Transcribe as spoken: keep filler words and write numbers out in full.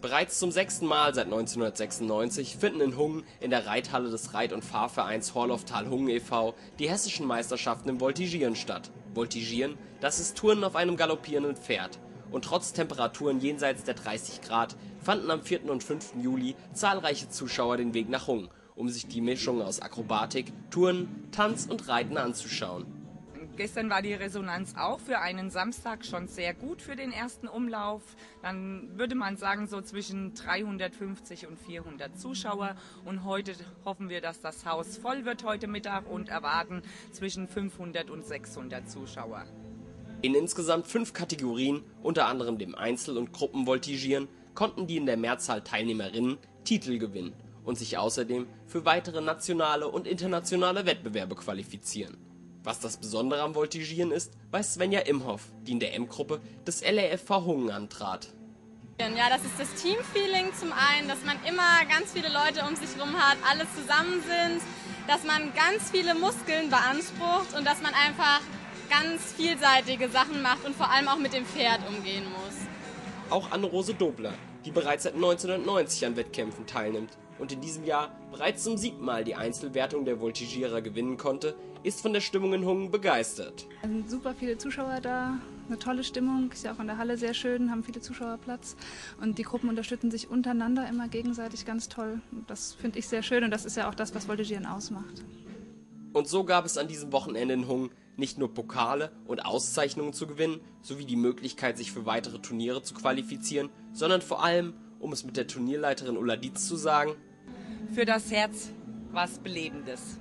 Bereits zum sechsten Mal seit neunzehnhundertsechsundneunzig finden in Hungen in der Reithalle des Reit- und Fahrvereins Horlofftal-Hungen e V die hessischen Meisterschaften im Voltigieren statt. Voltigieren, das ist Touren auf einem galoppierenden Pferd. Und trotz Temperaturen jenseits der dreißig Grad fanden am vierten und fünften Juli zahlreiche Zuschauer den Weg nach Hungen, um sich die Mischung aus Akrobatik, Touren, Tanz und Reiten anzuschauen. Gestern war die Resonanz auch für einen Samstag schon sehr gut für den ersten Umlauf. Dann würde man sagen, so zwischen dreihundertfünfzig und vierhundert Zuschauer. Und heute hoffen wir, dass das Haus voll wird heute Mittag und erwarten zwischen fünfhundert und sechshundert Zuschauer. In insgesamt fünf Kategorien, unter anderem dem Einzel- und Gruppenvoltigieren, konnten die in der Mehrzahl Teilnehmerinnen Titel gewinnen und sich außerdem für weitere nationale und internationale Wettbewerbe qualifizieren. Was das Besondere am Voltigieren ist, weiß Svenja Imhoff, die in der M-Gruppe des R U F Hungen antrat. Ja, das ist das Teamfeeling zum einen, dass man immer ganz viele Leute um sich rum hat, alle zusammen sind, dass man ganz viele Muskeln beansprucht und dass man einfach ganz vielseitige Sachen macht und vor allem auch mit dem Pferd umgehen muss. Auch Anne-Rose Dobler, die bereits seit neunzehnhundertneunzig an Wettkämpfen teilnimmt und in diesem Jahr bereits zum siebten Mal die Einzelwertung der Voltigierer gewinnen konnte, ist von der Stimmung in Hungen begeistert. Es sind super viele Zuschauer da, eine tolle Stimmung, ist ja auch in der Halle sehr schön, haben viele Zuschauer Platz und die Gruppen unterstützen sich untereinander immer gegenseitig ganz toll. Das finde ich sehr schön und das ist ja auch das, was Voltigieren ausmacht. Und so gab es an diesem Wochenende in Hungen nicht nur Pokale und Auszeichnungen zu gewinnen, sowie die Möglichkeit, sich für weitere Turniere zu qualifizieren, sondern vor allem, um es mit der Turnierleiterin Ulla Dietz zu sagen, für das Herz was Belebendes.